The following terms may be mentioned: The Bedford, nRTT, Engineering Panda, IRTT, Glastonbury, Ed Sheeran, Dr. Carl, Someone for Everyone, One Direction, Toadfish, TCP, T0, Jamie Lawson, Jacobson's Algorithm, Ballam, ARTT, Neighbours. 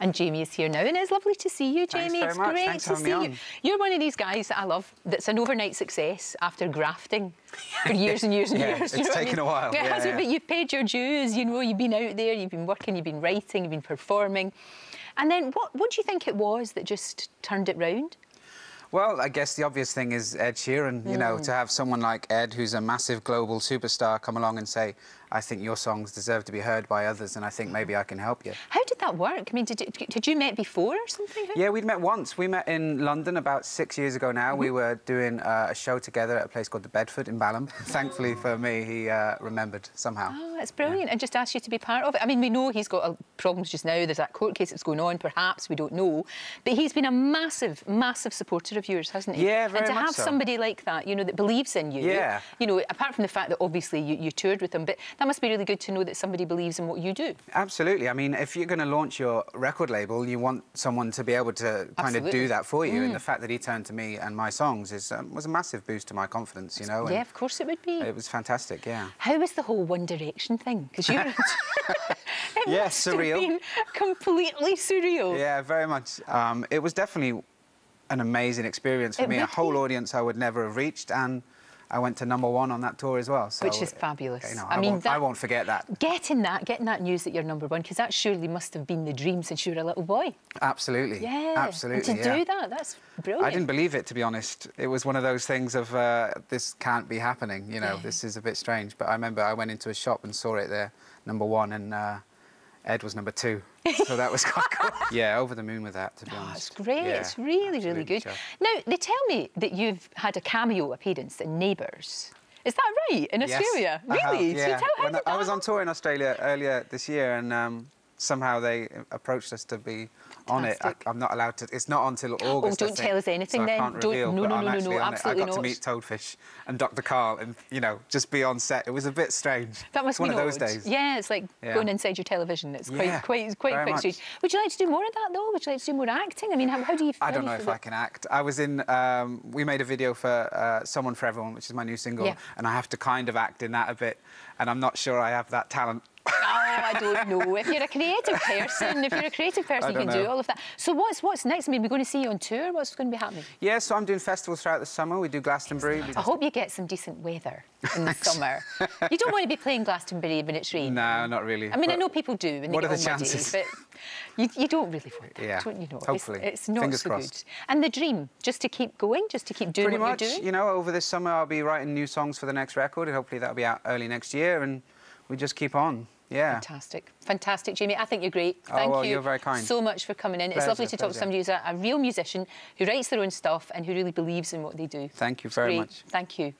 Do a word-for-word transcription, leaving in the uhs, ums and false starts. And Jamie is here now, and it's lovely to see you, Jamie. Thanks very much. It's great to see you. You're one of these guys that I love that's an overnight success after grafting for years and years and yeah, years. It's taken a while. It has, but you've paid your dues, you know, you've been out there, you've been working, you've been writing, you've been performing. And then what, what do you think it was that just turned it round? Well, I guess the obvious thing is Ed Sheeran, you mm. know, to have someone like Ed, who's a massive global superstar, come along and say, I think your songs deserve to be heard by others and I think maybe I can help you. How did that work? I mean, did you, did you met before or something? Yeah, we'd met once. We met in London about six years ago now. Mm-hmm. We were doing uh, a show together at a place called The Bedford in Ballam. Thankfully for me, he uh, remembered somehow. Oh, that's brilliant. Yeah. And just asked you to be part of it. I mean, we know he's got uh, problems just now. There's that court case that's going on, perhaps, we don't know. But he's been a massive, massive supporter of yours, hasn't he? Yeah, very much so. And to have somebody like that, you know, that believes in you. Yeah. You know, apart from the fact that, obviously, you, you toured with him, but that must be really good to know that somebody believes in what you do. Absolutely. I mean, if you're going to launch your record label, you want someone to be able to kind Absolutely. Of do that for you. Mm. And the fact that he turned to me and my songs is um, was a massive boost to my confidence, you know. And yeah, of course it would be. It was fantastic, yeah. How was the whole One Direction thing? Because you're... it yeah, must surreal. Have been completely surreal. Yeah, very much. Um, it was definitely an amazing experience for it me. A whole be. Audience I would never have reached, and I went to number one on that tour as well. So, which is fabulous. You know, I, I mean, won't, that, I won't forget that. Getting that, getting that news that you're number one, because that surely must have been the dream since you were a little boy. Absolutely. Yeah. Absolutely. And to yeah. do that, that's brilliant. I didn't believe it, to be honest. It was one of those things of uh, this can't be happening. You know, yeah. this is a bit strange. But I remember I went into a shop and saw it there, number one, and uh, Ed was number two. So that was quite cool. Yeah, over the moon with that, to be oh, honest. It's great. Yeah, it's really, really good. Sure. Now, they tell me that you've had a cameo appearance in Neighbours. Is that right? In Australia? Yes, really? Have, yeah. you tell, how did I, that I was on tour in Australia earlier this year, and um, somehow they approached us to be Fantastic. On it. I, I'm not allowed to... It's not until August, Oh, don't tell us anything, so then. I can't don't, reveal, no, no, no, no, no, absolutely not. I got not. to meet Toadfish and Doctor Carl and, you know, just be on set. It was a bit strange. That must it's be one odd. Of those days. Yeah, it's like yeah. going inside your television. It's quite, yeah, quite, quite, quite strange. Would you like to do more of that, though? Would you like to do more acting? I mean, how, how do you feel? I don't know if I can act. I was in... Um, we made a video for uh, Someone for Everyone, which is my new single, yeah. and I have to kind of act in that a bit, and I'm not sure I have that talent. Oh, I don't know. If you're a creative person, if you're a creative person, you can know. do all of that. So what's what's next? I mean, we're going to see you on tour. What's going to be happening? Yeah, so I'm doing festivals throughout the summer. We do Glastonbury. Excellent. I hope you get some decent weather in the summer. You don't want to be playing Glastonbury when it's raining. No, not really. I mean, but I know people do. When they what get are the chances? Days, but you, you don't really want that, yeah, don't you know? Hopefully. It's, it's not Fingers so crossed. good. And the dream, just to keep going, just to keep doing Pretty what much, you're doing? Pretty much. You know, over this summer I'll be writing new songs for the next record, and hopefully that'll be out early next year, and we just keep on. Yeah. Fantastic. Fantastic, Jamie. I think you're great. Thank oh, well, you you're very kind. so much for coming in. Pleasure, it's lovely to pleasure. talk to somebody who's a, a real musician, who writes their own stuff and who really believes in what they do. Thank you very much. Thank you.